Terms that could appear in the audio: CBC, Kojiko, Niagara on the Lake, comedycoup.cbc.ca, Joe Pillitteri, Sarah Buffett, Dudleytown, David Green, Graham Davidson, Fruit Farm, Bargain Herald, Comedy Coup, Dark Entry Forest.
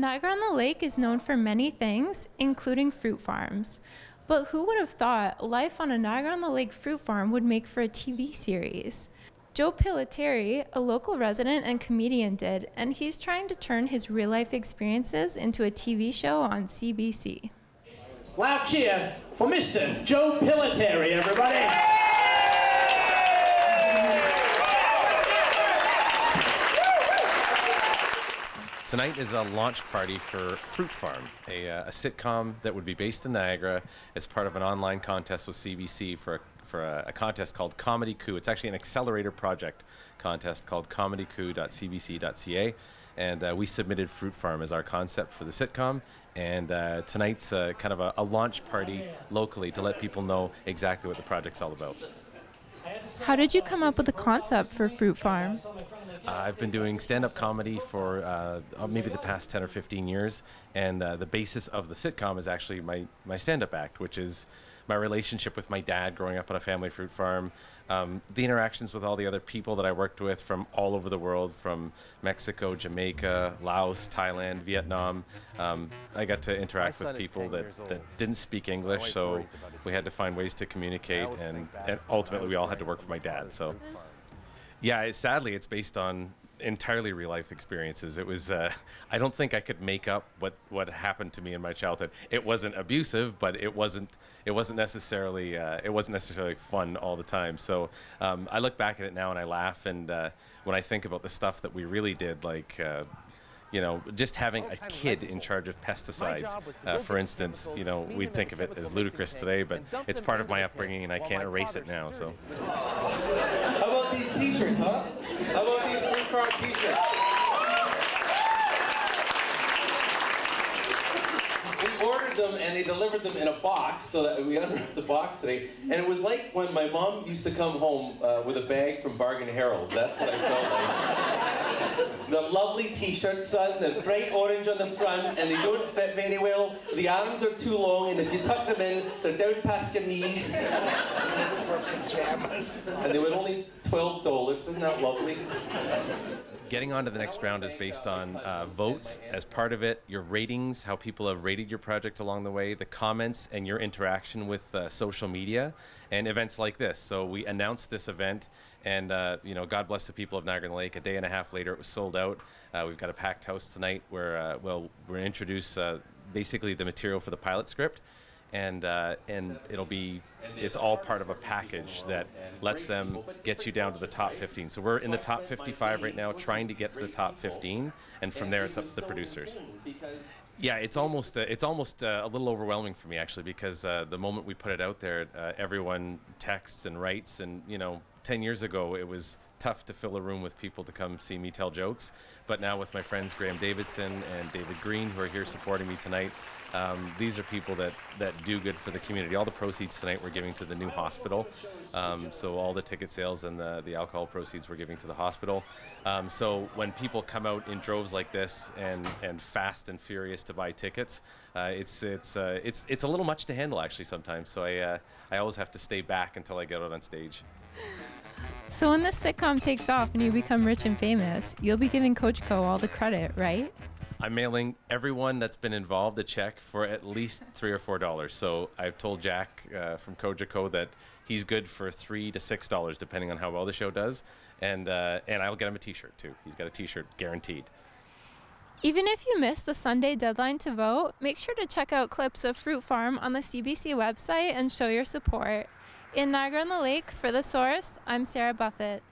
Niagara on the Lake is known for many things, including fruit farms. But who would have thought life on a Niagara on the Lake fruit farm would make for a TV series? Joe Pillitteri, a local resident and comedian, did, and he's trying to turn his real-life experiences into a TV show on CBC. Loud cheer for Mr. Joe Pillitteri, everybody. Tonight is a launch party for Fruit Farm, a sitcom that would be based in Niagara as part of an online contest with CBC for a contest called Comedy Coup. It's actually an accelerator project contest called comedycoup.cbc.ca, and we submitted Fruit Farm as our concept for the sitcom, and tonight's kind of a launch party locally to let people know exactly what the project's all about. How did you come up with the concept for Fruit Farm? I've been doing stand-up comedy for maybe the past 10 or 15 years, and the basis of the sitcom is actually my stand-up act, which is my relationship with my dad growing up on a family fruit farm, the interactions with all the other people that I worked with from all over the world, from Mexico, Jamaica, Laos, Thailand, Vietnam. I got to interact with people that didn't speak English, so we had to find ways to communicate, and ultimately we all had to work for my dad. So, yeah, sadly it's based on entirely real-life experiences. It was, I don't think I could make up what happened to me in my childhood. It wasn't abusive, but it wasn't necessarily fun all the time. So I look back at it now and I laugh, and when I think about the stuff that we really did, like, you know, just having a kid in charge of pesticides, for instance, you know, we think of it as ludicrous today, but it's part of my upbringing and I can't erase it now, so. How about these t-shirts, huh? How about these Fruit Farm t-shirts? We ordered them and they delivered them in a box, so that we unwrapped the box today, and it was like when my mom used to come home with a bag from Bargain Herald. That's what I felt like. The lovely t-shirt, son, they're bright orange on the front, and they don't fit very well. The arms are too long, and if you tuck them in, they're down past your knees. Pajamas. And they were only $12. Isn't that lovely? Getting on to the next round is based on votes as part of it, your ratings, how people have rated your project along the way, the comments and your interaction with social media, and events like this. So we announced this event, and you know, God bless the people of Niagara on the Lake. A day and a half later, it was sold out. We've got a packed house tonight where we're gonna introduce basically the material for the pilot script, and it's all part of a package that lets them get you down to the top 15. So we're in the top 55 right now, trying to get to the top 15, and from there it's up to the producers. Yeah, it's almost a little overwhelming for me, actually, because the moment we put it out there, everyone texts and writes, and you know, 10 years ago it was tough to fill a room with people to come see me tell jokes, but now with my friends Graham Davidson and David Green, who are here supporting me tonight, these are people that do good for the community. All the proceeds tonight we're giving to the new hospital. So all the ticket sales and the alcohol proceeds we're giving to the hospital. So when people come out in droves like this and fast and furious to buy tickets, it's a little much to handle, actually, sometimes. So I always have to stay back until I get out on stage. So when this sitcom takes off and you become rich and famous, you'll be giving Kojiko all the credit, right? I'm mailing everyone that's been involved a check for at least $3 or $4. So I've told Jack from Kojiko that he's good for $3 to $6, depending on how well the show does, and I'll get him a T-shirt too. He's got a T-shirt guaranteed. Even if you missed the Sunday deadline to vote, make sure to check out clips of Fruit Farm on the CBC website and show your support. In Niagara on the Lake, for The Source, I'm Sarah Buffett.